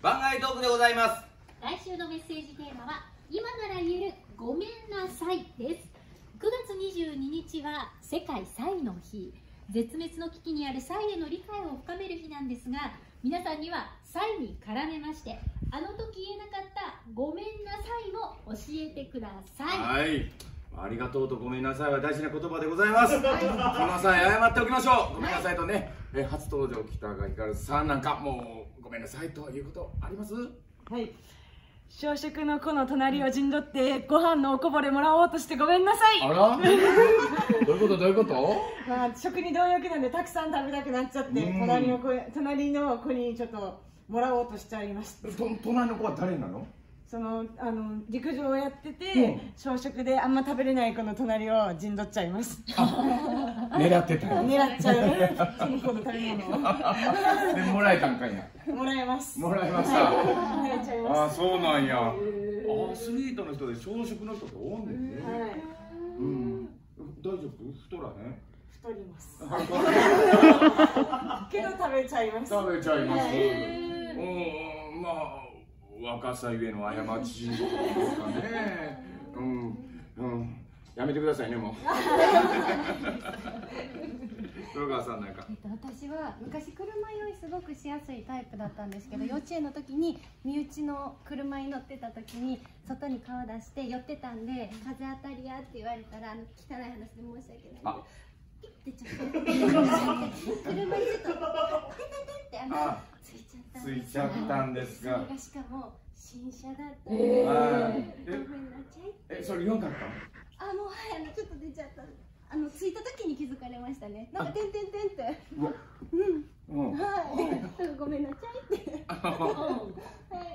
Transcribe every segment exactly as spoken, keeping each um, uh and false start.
番外トークでございます。来週のメッセージテーマは今なら言えるごめんなさいです。くがつにじゅうににちは世界サイの日、絶滅の危機にあるサイへの理解を深める日なんですが、皆さんにはサイに絡めましてあの時言えなかったごめんなさいも教えてください。はい、ありがとうとごめんなさいは大事な言葉でございます。はい、この際謝っておきましょう。ごめんなさいとね、はい、初登場北川ひかるさんなんかもうごめんなさいということあります？はい。小食の子の隣を陣取ってご飯のおこぼれもらおうとしてごめんなさい。あらどういうことどういうこと。まあ食に貪欲なんでたくさん食べたくなっちゃって隣の子隣の子にちょっともらおうとしちゃいました。と隣の子は誰なの？そのあの陸上をやってて、うん、小食であんま食べれない子の隣を陣取っちゃいます。狙ってた狙っちゃうその子の食べ物をでもらえたんかいな。もらえますもらえました、はい、もらえちゃいます。ああそうなんや。アスリートの人で小食の人って多いんですね。はい、うん、大丈夫太らね太りますけど食べちゃいます。食べちゃいます。うん、まあ若さゆえの過ちですかね。うん、うん、やめてくださいねもう。黒川さんなんか。えっと私は昔車酔いすごくしやすいタイプだったんですけど、幼稚園の時に身内の車に乗ってた時に外に顔出して寄ってたんで風当たりやって言われたらあの汚い話で申し訳ない。ピッてちょっと車にちょっとカタカタってあの。ついちゃったんですが、しかも新車だったので、え、それ読んだった？あ、もうはい、あのちょっと出ちゃった。あの着いた時に気づかれましたね。なんかてんてんてんって、うん、はい、ごめんなさいって。ピ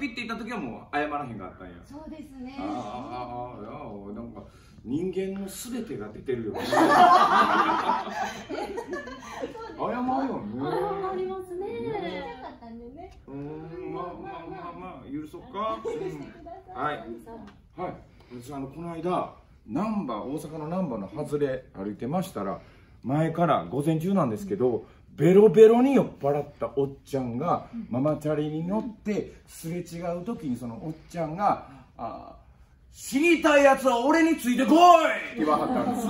ッていった時はもう謝らへんかったんや。そうですね。ああ、なんか人間のすべてが出てるよ。謝るよね。謝りますね。うん、まあまあまあまあ許そっか。はいはい。私あのこの間難波大阪の難波の外れ歩いてましたら前から午前中なんですけどベロベロに酔っ払ったおっちゃんがママチャリに乗ってすれ違う時にそのおっちゃんが「あ死にたいやつは俺についてこい!」って言わはったんです。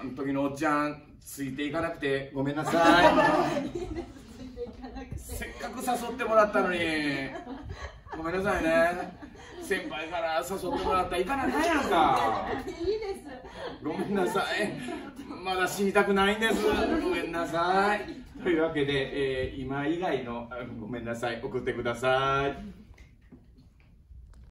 あの時のおっちゃんついていかなくてごめんなさい。せっかく誘ってもらったのにごめんなさいね。先輩から誘ってもらったら行かなないやんか。いいですごめんなさい。まだ死にたくないんですごめんなさい。というわけで、えー、今以外のごめんなさい送ってください。